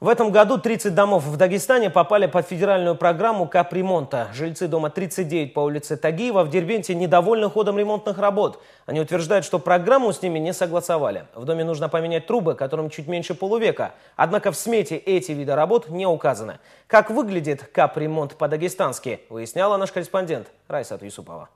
В этом году 30 домов в Дагестане попали под федеральную программу капремонта. Жильцы дома 39 по улице Тагиева в Дербенте недовольны ходом ремонтных работ. Они утверждают, что программу с ними не согласовали. В доме нужно поменять трубы, которым чуть меньше полувека. Однако в смете эти виды работ не указаны. Как выглядит капремонт по-дагестански, выясняла наш корреспондент Раисат Юсупова.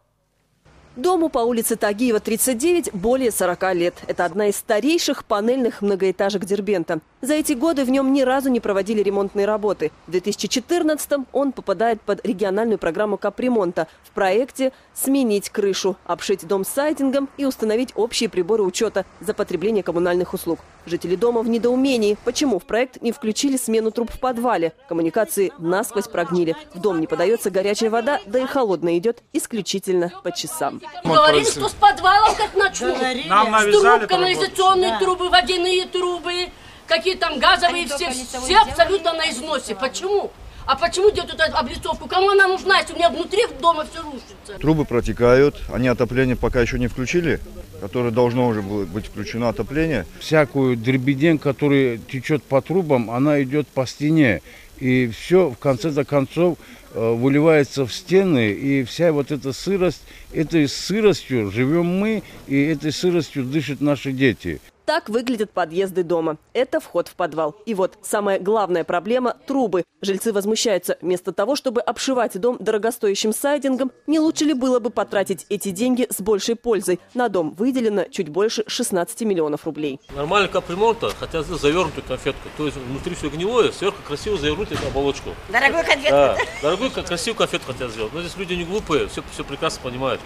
Дому по улице Тагиева, 39, более 40 лет. Это одна из старейших панельных многоэтажек Дербента. За эти годы в нем ни разу не проводили ремонтные работы. В 2014-м он попадает под региональную программу капремонта. В проекте «Сменить крышу», обшить дом сайдингом и установить общие приборы учета за потребление коммунальных услуг. Жители дома в недоумении, почему в проект не включили смену труб в подвале. Коммуникации насквозь прогнили. В дом не подается горячая вода, да и холодная идет исключительно по часам. Говорили, что с подвалом как начнут. С труб, канализационные трубы, водяные трубы, какие там газовые, все абсолютно на износе. Почему? А почему делают эту облицовку? Кому она нужна, если у меня внутри дома все рушится? Трубы протекают, они отопление пока еще не включили, которое должно уже быть включено отопление. Всякую дребедень, которая течет по трубам, она идет по стене. И все в конце-то концов выливается в стены, и вся вот эта сырость, этой сыростью живем мы, и этой сыростью дышат наши дети. Так выглядят подъезды дома. Это вход в подвал. И вот самая главная проблема – трубы. Жильцы возмущаются. Вместо того, чтобы обшивать дом дорогостоящим сайдингом, не лучше ли было бы потратить эти деньги с большей пользой? На дом выделено чуть больше 16 миллионов рублей. Нормально капремонта, хотя завернутую конфетку. То есть внутри все гнилое, сверху красиво завернутую оболочку. Дорогую конфетку. Да, дорогую, красивую конфетку хотят сделать. Но здесь люди не глупые, все прекрасно понимают.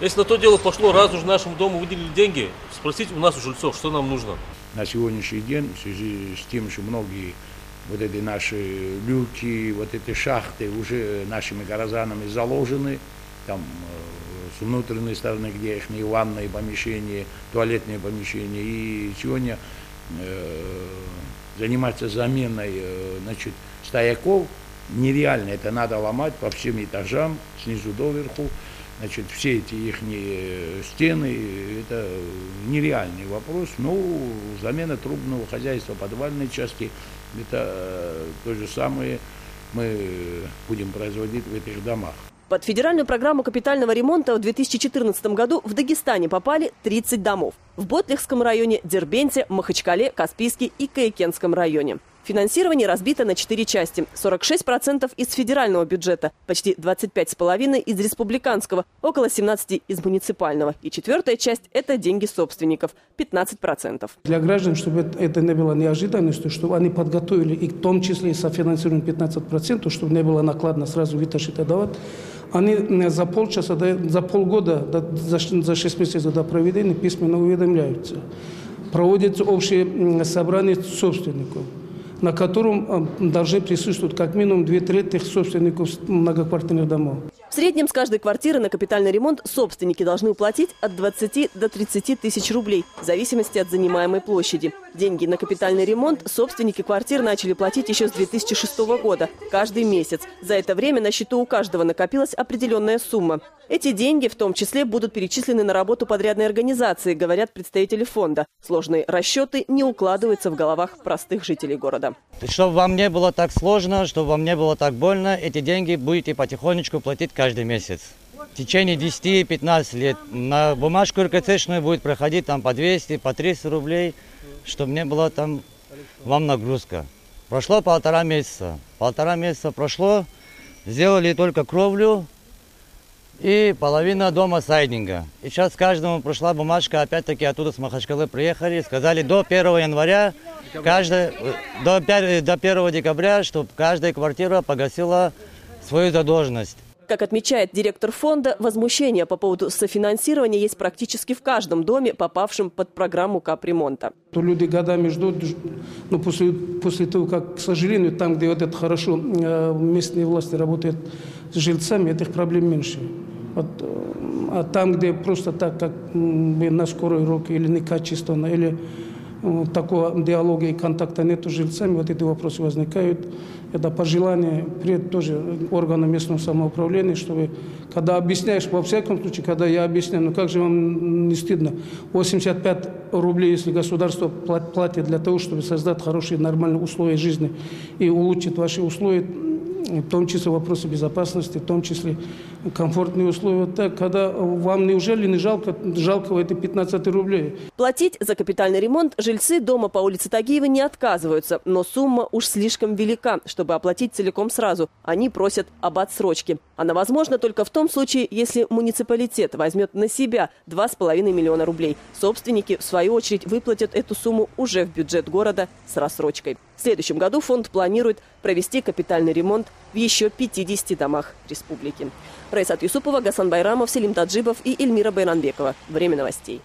Если на то дело пошло, раз уж нашему дому выделили деньги, спросить у нас, у жильцов, что нам нужно. На сегодняшний день, в связи с тем, что многие вот эти наши люки, вот эти шахты уже нашими горожанами заложены, там с внутренней стороны, где их ванные помещения, туалетные помещения, и сегодня заниматься заменой, значит, стояков нереально, это надо ломать по всем этажам, снизу доверху. Значит, все эти их стены, это нереальный вопрос. Но замена трубного хозяйства подвальной части, это то же самое мы будем производить в этих домах. Под федеральную программу капитального ремонта в 2014 году в Дагестане попали 30 домов. В Ботлихском районе, Дербенте, Махачкале, Каспийске и Каекенском районе. Финансирование разбито на 4 части. 46% из федерального бюджета, почти 25,5% из республиканского, около 17% из муниципального. И четвертая часть – это деньги собственников, 15%. Для граждан, чтобы это не было неожиданностью, чтобы они подготовили, и в том числе и софинансирование 15%, чтобы не было накладно сразу вытащить и давать, они за полчаса, за полгода, за 6 месяцев до проведения письменно уведомляются. Проводятся общие собрания собственников, на котором должны присутствовать как минимум 2/3 собственников многоквартирных домов. В среднем с каждой квартиры на капитальный ремонт собственники должны уплатить от 20 до 30 тысяч рублей, в зависимости от занимаемой площади. Деньги на капитальный ремонт собственники квартир начали платить еще с 2006 года, каждый месяц. За это время на счету у каждого накопилась определенная сумма. Эти деньги в том числе будут перечислены на работу подрядной организации, говорят представители фонда. Сложные расчеты не укладываются в головах простых жителей города. Чтобы вам не было так сложно, чтобы вам не было так больно, эти деньги будете потихонечку платить каждый месяц. В течение 10-15 лет на бумажку РКЦшную будет проходить там по 200, по 300 рублей, чтобы не было там вам нагрузка. Прошло полтора месяца. Полтора месяца прошло, сделали только кровлю и половина дома сайдинга. И сейчас каждому прошла бумажка, опять-таки оттуда с Махачкалы приехали, сказали до 1 января, до 1 декабря, чтобы каждая квартира погасила свою задолженность. Как отмечает директор фонда, возмущение по поводу софинансирования есть практически в каждом доме, попавшем под программу капремонта. Люди годами ждут, но после того, как, к сожалению, там, где вот это хорошо местные власти работают с жильцами, этих проблем меньше. Вот, а там, где просто так, как на скорой руке, или некачественно, или такого диалога и контакта нет с жильцами, вот эти вопросы возникают. Это пожелание пред тоже органам местного самоуправления, чтобы, когда объясняешь, во всяком случае, когда я объясняю, ну как же вам не стыдно, 85 рублей, если государство платит для того, чтобы создать хорошие, нормальные условия жизни и улучшить ваши условия, в том числе вопросы безопасности, в том числе комфортные условия. Так, когда вам неужели не жалко, жалко это 15 рублей? Платить за капитальный ремонт жильцы дома по улице Тагиева не отказываются, но сумма уж слишком велика, чтобы оплатить целиком сразу. Они просят об отсрочке. Она возможна только в том случае, если муниципалитет возьмет на себя 2,5 миллиона рублей. Собственники, в свою очередь, выплатят эту сумму уже в бюджет города с рассрочкой. В следующем году фонд планирует провести капитальный ремонт в еще 50 домах республики. Раисат Юсупова, Гасан Байрамов, Селим Таджибов и Эльмира Байранбекова. Время новостей.